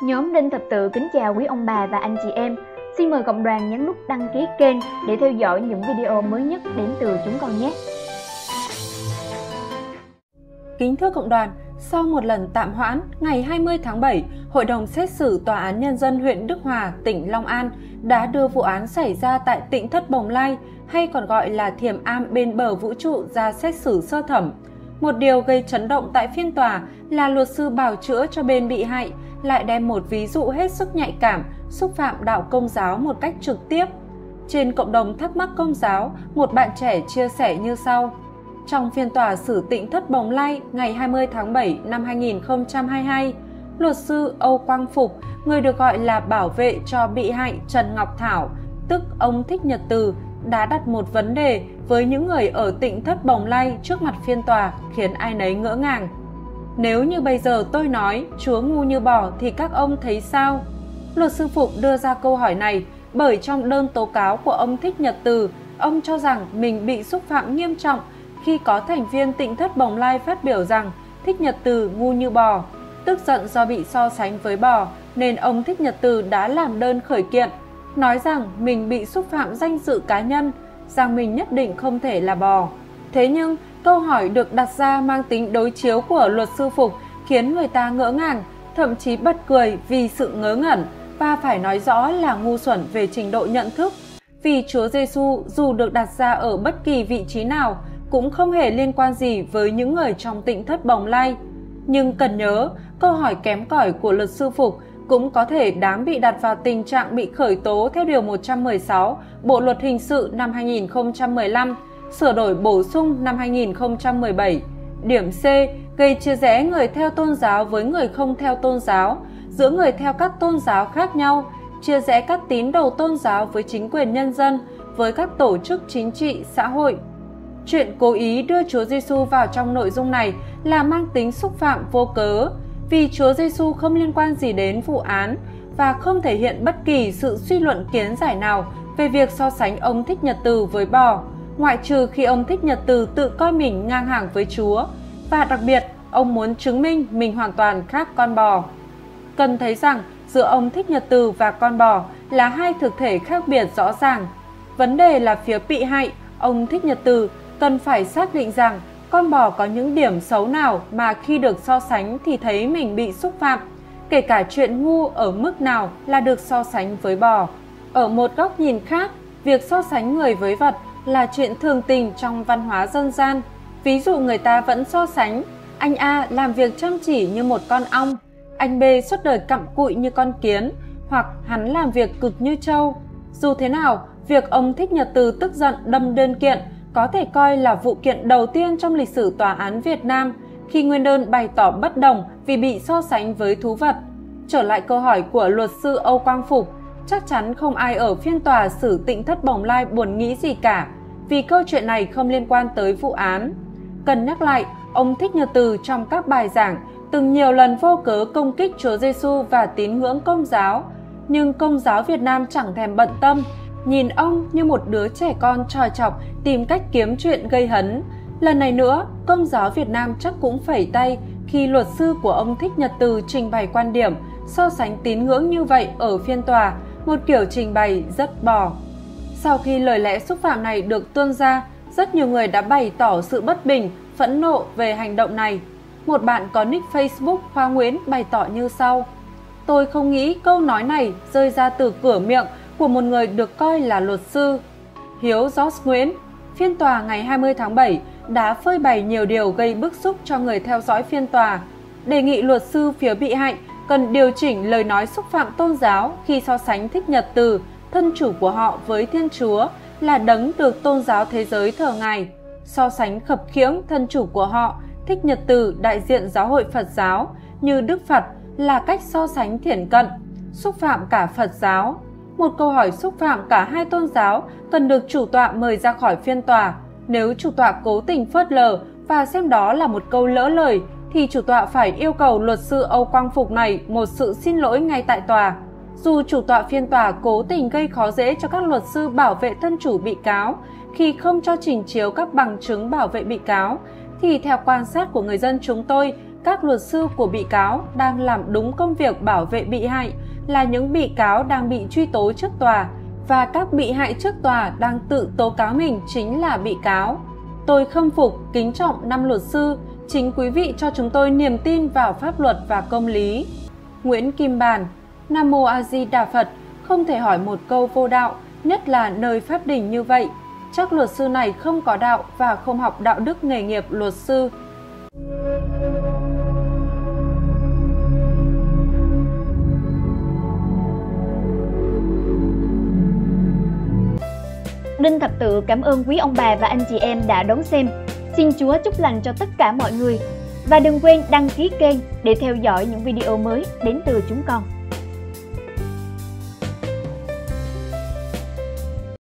Nhóm Đinh Thập Tự kính chào quý ông bà và anh chị em. Xin mời cộng đoàn nhấn nút đăng ký kênh để theo dõi những video mới nhất đến từ chúng con nhé. Kính thưa cộng đoàn, sau một lần tạm hoãn, ngày 20 tháng 7, Hội đồng Xét xử Tòa án Nhân dân huyện Đức Hòa, tỉnh Long An đã đưa vụ án xảy ra tại Tịnh Thất Bồng Lai, hay còn gọi là Thiềm Am bên bờ vũ trụ, ra xét xử sơ thẩm. Một điều gây chấn động tại phiên tòa là luật sư bào chữa cho bên bị hại lại đem một ví dụ hết sức nhạy cảm, xúc phạm đạo Công giáo một cách trực tiếp. Trên cộng đồng Thắc Mắc Công giáo, một bạn trẻ chia sẻ như sau. Trong phiên tòa xử Tịnh Thất Bồng Lai ngày 20 tháng 7 năm 2022, luật sư Âu Quang Phục, người được gọi là bảo vệ cho bị hại Trần Ngọc Thảo, tức ông Thích Nhật Từ, đã đặt một vấn đề với những người ở Tịnh Thất Bồng Lai trước mặt phiên tòa khiến ai nấy ngỡ ngàng. Nếu như bây giờ tôi nói Chúa ngu như bò thì các ông thấy sao? Luật sư Phục đưa ra câu hỏi này bởi trong đơn tố cáo của ông Thích Nhật Từ, ông cho rằng mình bị xúc phạm nghiêm trọng khi có thành viên Tịnh Thất Bồng Lai phát biểu rằng Thích Nhật Từ ngu như bò. Tức giận do bị so sánh với bò nên ông Thích Nhật Từ đã làm đơn khởi kiện, nói rằng mình bị xúc phạm danh dự cá nhân, rằng mình nhất định không thể là bò. Thế nhưng, câu hỏi được đặt ra mang tính đối chiếu của luật sư Phục khiến người ta ngỡ ngàng, thậm chí bật cười vì sự ngớ ngẩn và phải nói rõ là ngu xuẩn về trình độ nhận thức. Vì Chúa Giêsu dù được đặt ra ở bất kỳ vị trí nào cũng không hề liên quan gì với những người trong Tịnh Thất Bồng Lai. Nhưng cần nhớ, câu hỏi kém cỏi của luật sư Phục cũng có thể đáng bị đặt vào tình trạng bị khởi tố theo Điều 116 Bộ Luật Hình sự năm 2015, sửa đổi bổ sung năm 2017. Điểm C, gây chia rẽ người theo tôn giáo với người không theo tôn giáo, giữa người theo các tôn giáo khác nhau, chia rẽ các tín đồ tôn giáo với chính quyền nhân dân, với các tổ chức chính trị, xã hội. Chuyện cố ý đưa Chúa Giêsu vào trong nội dung này là mang tính xúc phạm vô cớ, vì Chúa Giêsu không liên quan gì đến vụ án và không thể hiện bất kỳ sự suy luận kiến giải nào về việc so sánh ông Thích Nhật Từ với bò, ngoại trừ khi ông Thích Nhật Từ tự coi mình ngang hàng với Chúa, và đặc biệt ông muốn chứng minh mình hoàn toàn khác con bò. Cần thấy rằng giữa ông Thích Nhật Từ và con bò là hai thực thể khác biệt rõ ràng. Vấn đề là phía bị hại, ông Thích Nhật Từ cần phải xác định rằng con bò có những điểm xấu nào mà khi được so sánh thì thấy mình bị xúc phạm, kể cả chuyện ngu ở mức nào là được so sánh với bò. Ở một góc nhìn khác, việc so sánh người với vật là chuyện thường tình trong văn hóa dân gian. Ví dụ người ta vẫn so sánh, anh A làm việc chăm chỉ như một con ong, anh B suốt đời cặm cụi như con kiến, hoặc hắn làm việc cực như trâu. Dù thế nào, việc ông Thích Nhật Từ tức giận đâm đơn kiện có thể coi là vụ kiện đầu tiên trong lịch sử tòa án Việt Nam khi nguyên đơn bày tỏ bất đồng vì bị so sánh với thú vật. Trở lại câu hỏi của luật sư Âu Quang Phục, chắc chắn không ai ở phiên tòa xử Tịnh Thất Bồng Lai buồn nghĩ gì cả, vì câu chuyện này không liên quan tới vụ án. Cần nhắc lại, ông Thích Nhật Từ trong các bài giảng từng nhiều lần vô cớ công kích Chúa Giêsu và tín ngưỡng Công giáo, nhưng Công giáo Việt Nam chẳng thèm bận tâm, nhìn ông như một đứa trẻ con trò chọc tìm cách kiếm chuyện gây hấn. Lần này nữa, Công giáo Việt Nam chắc cũng phẩy tay khi luật sư của ông Thích Nhật Từ trình bày quan điểm so sánh tín ngưỡng như vậy ở phiên tòa, một kiểu trình bày rất bò. Sau khi lời lẽ xúc phạm này được tuôn ra, rất nhiều người đã bày tỏ sự bất bình, phẫn nộ về hành động này. Một bạn có nick Facebook Hoa Nguyễn bày tỏ như sau: "Tôi không nghĩ câu nói này rơi ra từ cửa miệng của một người được coi là luật sư." Hiếu Giót Nguyễn, phiên tòa ngày 20 tháng 7 đã phơi bày nhiều điều gây bức xúc cho người theo dõi phiên tòa, đề nghị luật sư phía bị hại cần điều chỉnh lời nói xúc phạm tôn giáo khi so sánh Thích Nhật Từ, thân chủ của họ, với Thiên Chúa là đấng được tôn giáo thế giới thờ ngài. So sánh khập khiễng thân chủ của họ, Thích Nhật Từ, đại diện giáo hội Phật giáo, như Đức Phật là cách so sánh thiển cận, xúc phạm cả Phật giáo. Một câu hỏi xúc phạm cả hai tôn giáo cần được chủ tọa mời ra khỏi phiên tòa. Nếu chủ tọa cố tình phớt lờ và xem đó là một câu lỡ lời thì chủ tọa phải yêu cầu luật sư Âu Quang Phục này một sự xin lỗi ngay tại tòa. Dù chủ tọa phiên tòa cố tình gây khó dễ cho các luật sư bảo vệ thân chủ bị cáo khi không cho trình chiếu các bằng chứng bảo vệ bị cáo, thì theo quan sát của người dân chúng tôi, các luật sư của bị cáo đang làm đúng công việc bảo vệ bị hại là những bị cáo đang bị truy tố trước tòa, và các bị hại trước tòa đang tự tố cáo mình chính là bị cáo. Tôi khâm phục, kính trọng năm luật sư, chính quý vị cho chúng tôi niềm tin vào pháp luật và công lý. Nguyễn Kim Bản. Nam Mô A Di Đà Phật, không thể hỏi một câu vô đạo, nhất là nơi pháp đình như vậy. Chắc luật sư này không có đạo và không học đạo đức nghề nghiệp luật sư. Đinh Thập Tự cảm ơn quý ông bà và anh chị em đã đón xem. Xin Chúa chúc lành cho tất cả mọi người. Và đừng quên đăng ký kênh để theo dõi những video mới đến từ chúng con.